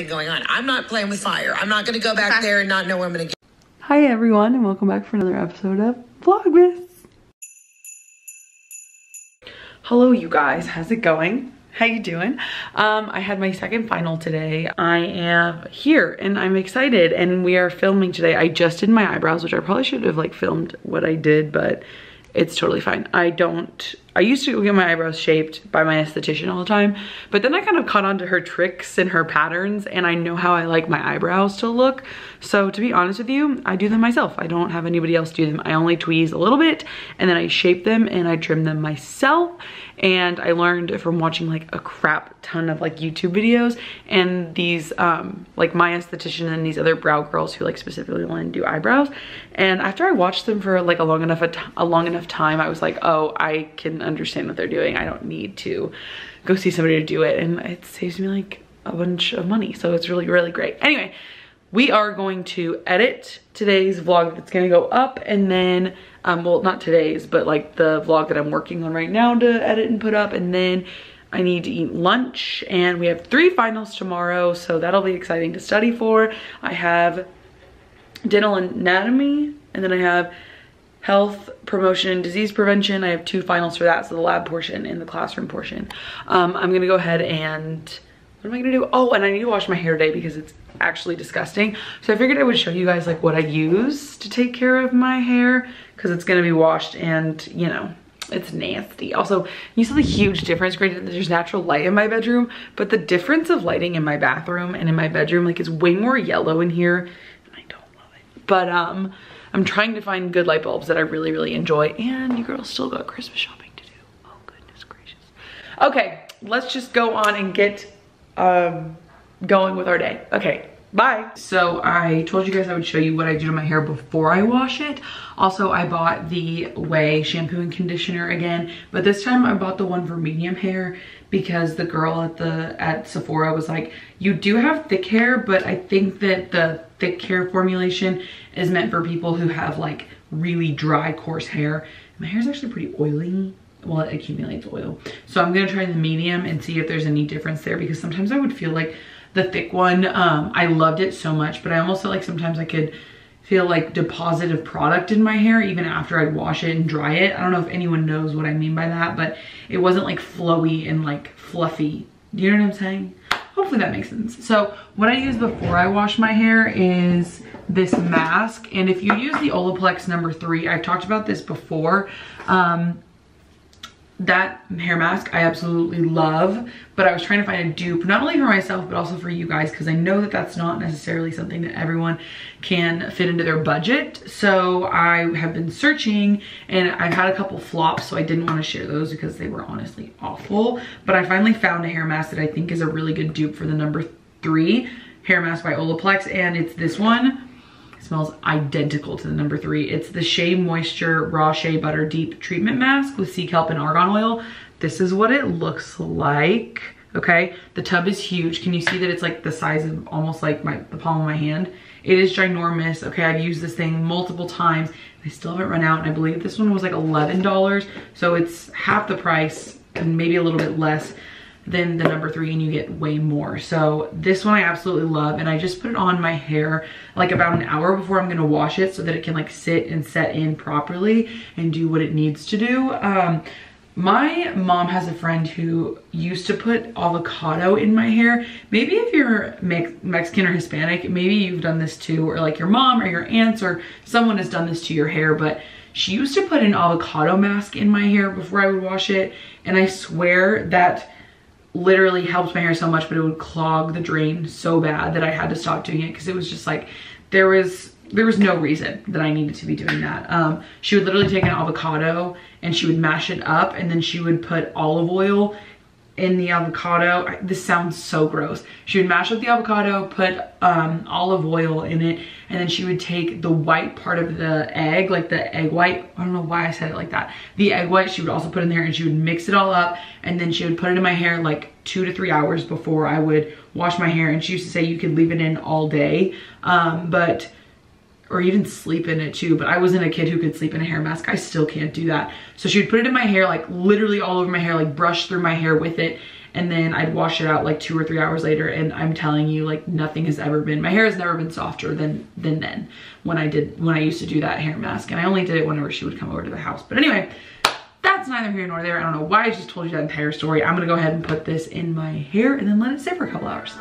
something going on. I'm not playing with fire. I'm not going to go back there and not know where I'm going to get. Hi everyone, and welcome back for another episode of Vlogmas. Hello you guys, how's it going? How you doing? I had my second final today. I am here and I'm excited, and we are filming today. I just did my eyebrows, which I probably should have like filmed what I did, but it's totally fine. I used to get my eyebrows shaped by my esthetician all the time, but then I kind of caught on to her tricks and her patterns, and I know how I like my eyebrows to look. So to be honest with you, I do them myself. I don't have anybody else do them. I only tweeze a little bit and then I shape them and I trim them myself. And I learned from watching like a crap ton of like YouTube videos and these like my esthetician and these other brow girls who like specifically want to do eyebrows. And after I watched them for like a long enough time, I was like, oh, I can understand what they're doing. I don't need to go see somebody to do it, and it saves me like a bunch of money. So it's really, really great. Anyway, we are going to edit today's vlog that's going to go up, and then, well, not today's, but like the vlog that I'm working on right now to edit and put up, and then I need to eat lunch, and we have 3 finals tomorrow, so that'll be exciting to study for. I have dental anatomy, and then I have health promotion and disease prevention. I have 2 finals for that, so the lab portion and the classroom portion. I'm gonna go ahead and, what am I gonna do? Oh, and I need to wash my hair today because it's actually disgusting. So I figured I would show you guys like what I use to take care of my hair, because it's gonna be washed and, you know, it's nasty. Also, you saw the huge difference. Granted, there's natural light in my bedroom, but the difference of lighting in my bathroom and in my bedroom, like, it's way more yellow in here, and I don't love it. But I'm trying to find good light bulbs that I really, really enjoy. And you girls still got Christmas shopping to do. Oh, goodness gracious. Okay, let's just go on and get going with our day. Okay, bye. So I told you guys I would show you what I do to my hair before I wash it. Also, I bought the Way shampoo and conditioner again, but this time I bought the one for medium hair because the girl at Sephora was like, you do have thick hair, but I think that the thick hair formulation is meant for people who have like really dry, coarse hair. My hair is actually pretty oily. Well, it accumulates oil. So I'm gonna try the medium and see if there's any difference there, because sometimes I would feel like the thick one, I loved it so much, but I almost felt like sometimes I could feel like deposit of product in my hair even after I'd wash it and dry it. I don't know if anyone knows what I mean by that, but it wasn't like flowy and like fluffy. Do you know what I'm saying? Hopefully that makes sense. So what I use before I wash my hair is this mask. And if you use the Olaplex No. 3, I've talked about this before, that hair mask I absolutely love, but I was trying to find a dupe, not only for myself, but also for you guys, because I know that that's not necessarily something that everyone can fit into their budget. So I have been searching, and I've had a couple flops, so I didn't want to share those because they were honestly awful. But I finally found a hair mask that I think is a really good dupe for the No. 3 hair mask by Olaplex, and it's this one. It smells identical to the No. 3. It's the Shea Moisture Raw Shea Butter Deep Treatment Mask with sea kelp and argan oil. This is what it looks like, okay? The tub is huge. Can you see that it's like the size of almost like the palm of my hand? It is ginormous, okay? I've used this thing multiple times. I still haven't run out, and I believe this one was like $11, so it's half the price and maybe a little bit less than the No. 3, and you get way more. So this one I absolutely love, and I just put it on my hair like about an hour before I'm gonna wash it so that it can like sit and set in properly and do what it needs to do. My mom has a friend who used to put avocado in my hair. Maybe if you're Mexican or Hispanic, maybe you've done this too, or like your mom or your aunts or someone has done this to your hair, but she used to put an avocado mask in my hair before I would wash it, and I swear that literally helped my hair so much, but it would clog the drain so bad that I had to stop doing it, because it was just like there was no reason that I needed to be doing that. She would literally take an avocado and she would mash it up, and then she would put olive oil in the avocado. This sounds so gross. She would mash up the avocado, put olive oil in it, and then she would take the white part of the egg, like the egg white, I don't know why I said it like that, the egg white she would also put in there, and she would mix it all up, and then she would put it in my hair like 2 to 3 hours before I would wash my hair. And she used to say you could leave it in all day, but or even sleep in it too, but I wasn't a kid who could sleep in a hair mask. I still can't do that. So she would put it in my hair, like literally all over my hair, like brush through my hair with it, and then I'd wash it out like 2 or 3 hours later, and I'm telling you, like, nothing has ever been, my hair has never been softer than when I used to do that hair mask, and I only did it whenever she would come over to the house. But anyway, that's neither here nor there. I don't know why I just told you that entire story. I'm gonna go ahead and put this in my hair and then let it sit for a couple hours.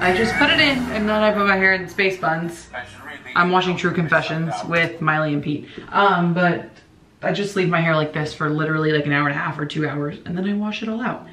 I just put it in, and then I put my hair in space buns. I'm watching True Confessions with Miley and Pete. But I just leave my hair like this for literally like 1.5 hours or 2 hours, and then I wash it all out.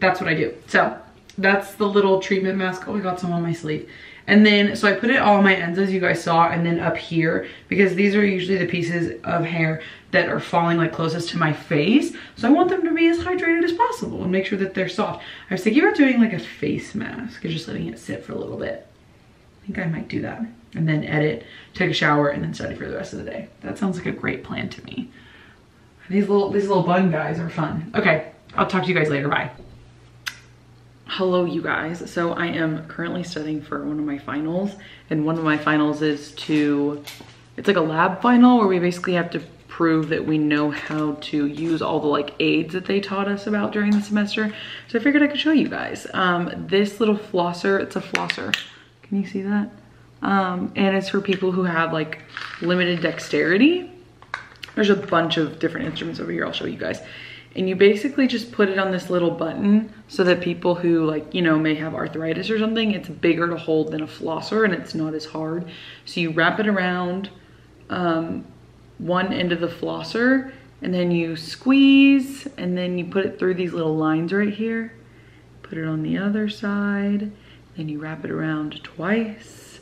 That's what I do. So that's the little treatment mask. Oh, I got some on my sleeve. And then, so I put it all on my ends, as you guys saw, and then up here, because these are usually the pieces of hair that are falling like closest to my face. So I want them to be as hydrated as possible and make sure that they're soft. I was thinking about doing like a face mask and just letting it sit for a little bit. I think I might do that. And then edit, take a shower, and then study for the rest of the day. That sounds like a great plan to me. These little bun guys are fun. Okay, I'll talk to you guys later, bye. Hello you guys. So I am currently studying for one of my finals, and one of my finals is it's like a lab final where we basically have to prove that we know how to use all the like aids that they taught us about during the semester. So I figured I could show you guys this little flosser. It's a flosser, can you see that? And it's for people who have like limited dexterity. There's a bunch of different instruments over here, I'll show you guys. And you basically just put it on this little button so that people who, like, you know, may have arthritis or something, it's bigger to hold than a flosser and it's not as hard. So you wrap it around one end of the flosser, and then you squeeze, and then you put it through these little lines right here, put it on the other side, then you wrap it around twice,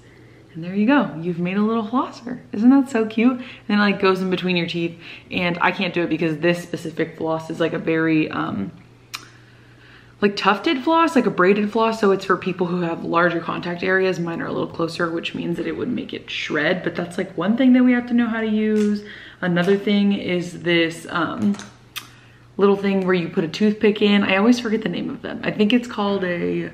and there you go, you've made a little flosser. Isn't that so cute? And then it like goes in between your teeth, and I can't do it because this specific floss is like a very like tufted floss, like a braided floss, so it's for people who have larger contact areas. Mine are a little closer, which means that it would make it shred, but that's like one thing that we have to know how to use. Another thing is this little thing where you put a toothpick in. I always forget the name of them. I think it's called a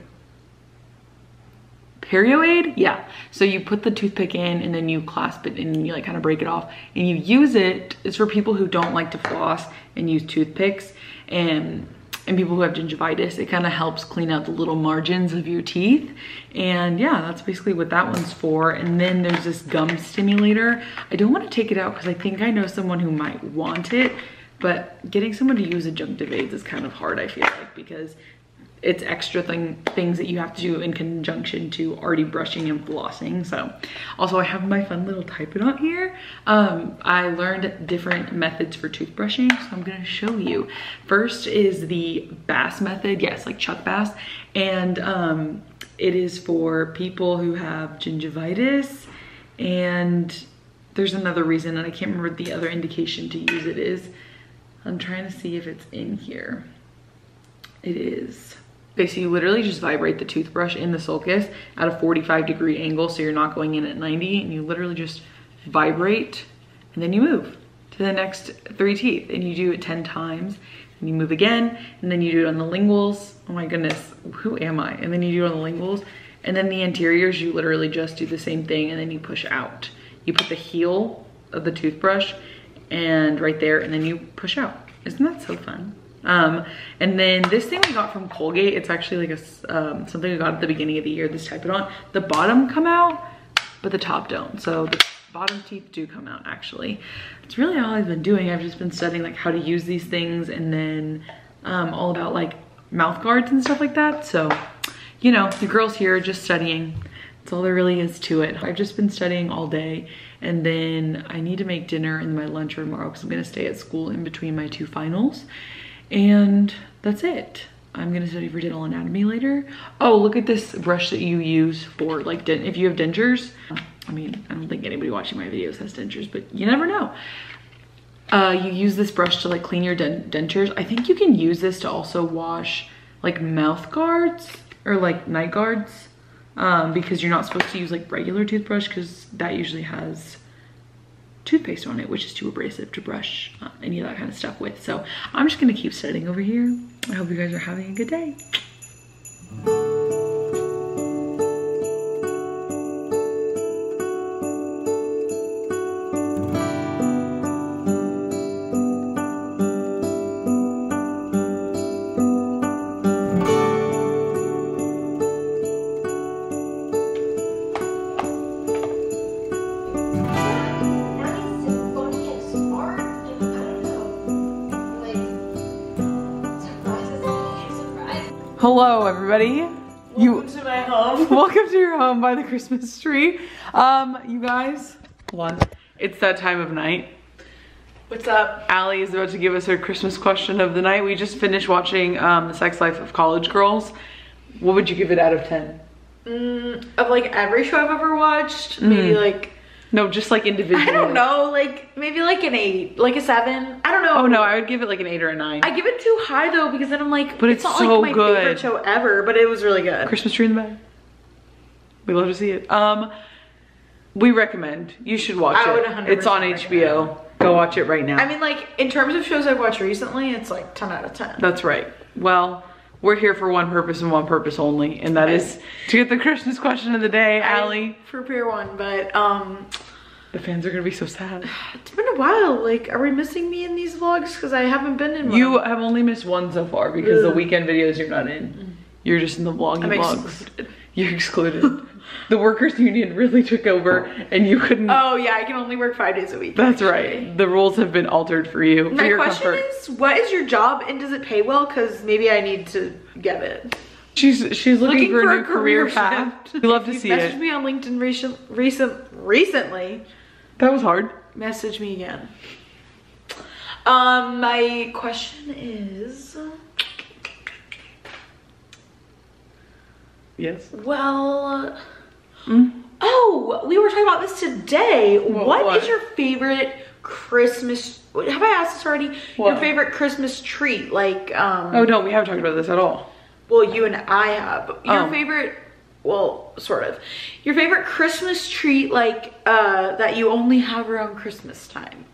perioaid, yeah. So you put the toothpick in, and then you clasp it, and you like kind of break it off, and you use it. It's for people who don't like to floss and use toothpicks, and people who have gingivitis. It kind of helps clean out the little margins of your teeth. And yeah, that's basically what that one's for. And then there's this gum stimulator. I don't want to take it out because I think I know someone who might want it, but getting someone to use adjunctive aids is kind of hard, I feel like, because it's extra things that you have to do in conjunction to already brushing and flossing. So also I have my fun little type it on here. I learned different methods for toothbrushing, so I'm gonna show you. First is the Bass method, yes, like Chuck Bass. And it is for people who have gingivitis, and there's another reason, and I can't remember the other indication to use it is. I'm trying to see if it's in here. It is. Okay, so you literally just vibrate the toothbrush in the sulcus at a 45-degree angle, so you're not going in at 90, and you literally just vibrate, and then you move to the next 3 teeth, and you do it 10 times, and you move again, and then you do it on the linguals. Oh my goodness, who am I? And then you do it on the linguals, and then the anteriors, you literally just do the same thing, and then you push out. You put the heel of the toothbrush and right there, and then you push out. Isn't that so fun? And then this thing we got from Colgate, it's actually like a something we got at the beginning of the year. This type it on, the bottom come out, but the top don't, so the bottom teeth do come out. Actually, it's really all I've been doing. I've just been studying like how to use these things, and then all about like mouth guards and stuff like that. So you know, the girls here are just studying. That's all there really is to it. I've just been studying all day, and then I need to make dinner in my lunchroom tomorrow because I'm gonna stay at school in between my two finals. And that's it. I'm gonna study for dental anatomy later. Oh, look at this brush that you use for like if you have dentures. I mean, I don't think anybody watching my videos has dentures, but you never know. You use this brush to like clean your dentures. I think you can use this to also wash like mouth guards or like night guards. Because you're not supposed to use like regular toothbrush because that usually has toothpaste on it, which is too abrasive to brush any of that kind of stuff with. So I'm just gonna keep studying over here. I hope you guys are having a good day. Hello everybody. Welcome to my home. Welcome to your home by the Christmas tree. You guys, hold on. It's that time of night. What's up? Allie is about to give us her Christmas question of the night. We just finished watching The Sex Life of College Girls. What would you give it out of 10? Of like every show I've ever watched, maybe like... No, just like individually. I don't know, like maybe like an 8, like a 7. I don't know. Oh no, I would give it like an 8 or a 9. I give it too high though because then I'm like, but it's not so like my good. Favorite show ever, but it was really good. Christmas tree in the bag. We love to see it. We recommend. You should watch it. I would 100% It's on HBO. Recommend. Go watch it right now. I mean, like in terms of shows I've watched recently, it's like 10 out of 10. That's right. Well, we're here for one purpose and one purpose only, and that is to get the Christmas question of the day, Allie. Prepare one, but the fans are gonna be so sad. It's been a while. Like, are we missing me in these vlogs? Because I haven't been in one. You have only missed one so far because the weekend videos you're not in. You're just in the vlogs. Excluded. You're excluded. The workers' union really took over, and you couldn't. Oh yeah, I can only work 5 days a week. That's actually. Right. The rules have been altered for you. My question is, what is your job, and does it pay well? Because maybe I need to get it. She's looking for a new career path. We love to see it. Message me on LinkedIn recently. That was hard. Message me again. My question is. Yes. Well. Oh, we were talking about this today. What is your favorite Christmas? Have I asked this already? Your favorite Christmas treat, like Oh no, we haven't talked about this at all. Well, you and I have. Your favorite, well, sort of. Your favorite Christmas treat, like that you only have around Christmas time.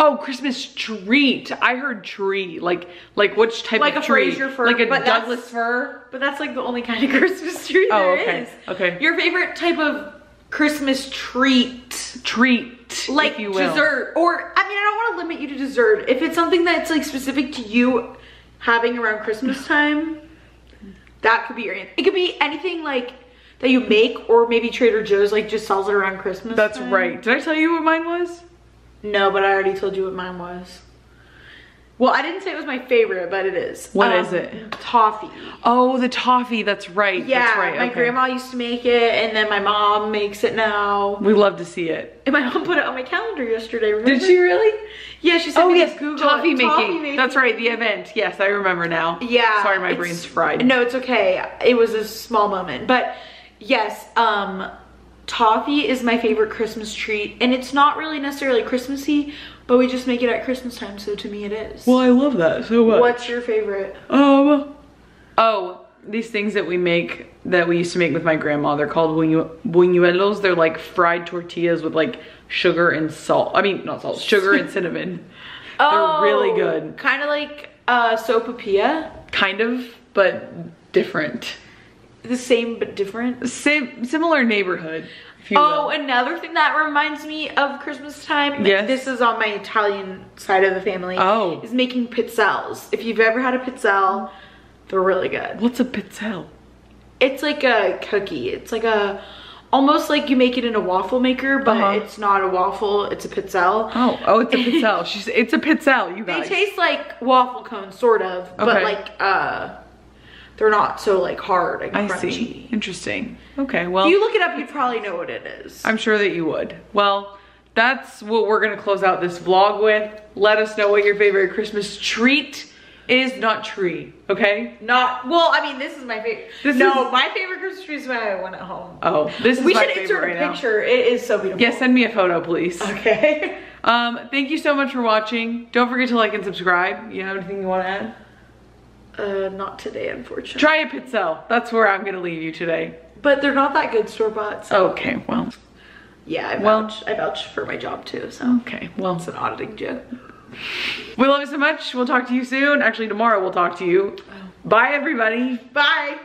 Oh, Christmas treat. I heard tree. Like which type of tree? Like a Fraser fir. Like a Douglas fir. But that's like the only kind of Christmas tree there is. Okay. Your favorite type of Christmas treat. Treat. Like if you will. Dessert. Or, I mean, I don't want to limit you to dessert. If it's something that's like specific to you having around Christmas time, that could be your answer. It could be anything like that you make, or maybe Trader Joe's like just sells it around Christmas. That's right. Did I tell you what mine was? No, but I already told you what mine was. Well, I didn't say it was my favorite, but it is. What is it? Toffee. Oh, the toffee. That's right. Yeah, that's right. My grandma used to make it, and then my mom makes it now. We love to see it. And my mom put it on my calendar yesterday. Remember? Did she really? Yeah, she said, yes, Google toffee making. That's right, the event. Yes, I remember now. Yeah. Sorry, my brain's fried. No, it's okay. It was a small moment, but yes. Toffee is my favorite Christmas treat, and it's not really necessarily Christmassy, but we just make it at Christmas time, so to me it is. Well, I love that so much. What's your favorite? Oh, these things that we make, that we used to make with my grandma, they're called buñuelos. They're like fried tortillas with like sugar and salt. I mean, not salt, sugar and cinnamon. Oh, they're really good. Kind of like sopapilla? Kind of, but different. The same but different? Similar neighborhood, if you will. Another thing that reminds me of Christmas time, this is on my Italian side of the family, is making pizzelles. If you've ever had a pizzelle, they're really good. What's a pizzelle? It's like a cookie. It's like a, almost like you make it in a waffle maker, but it's not a waffle, it's a pizzelle. Oh, it's a pizzelle. It's a pizzelle, you guys. They taste like waffle cones, sort of, but like, they're not so like hard and crunchy. I see. Interesting. Okay, well. If you look it up, you'd probably know what it is. I'm sure that you would. Well, that's what we're gonna close out this vlog with. Let us know what your favorite Christmas treat is. Not tree, okay? Not, well, I mean, this is my favorite. No, my favorite Christmas tree is when I went at home. Oh, this is my favorite. We should insert a picture. It is so beautiful. Yeah, send me a photo, please. Okay. Thank you so much for watching. Don't forget to like and subscribe. You have anything you want to add? Not today, unfortunately. Try a pizzelle. That's where I'm gonna leave you today. But they're not that good store-bought. So. Okay, well. Yeah, I vouch for my job too, so. Okay, well. It's an auditing job. We love you so much. We'll talk to you soon. Actually, tomorrow we'll talk to you. Oh. Bye, everybody. Bye.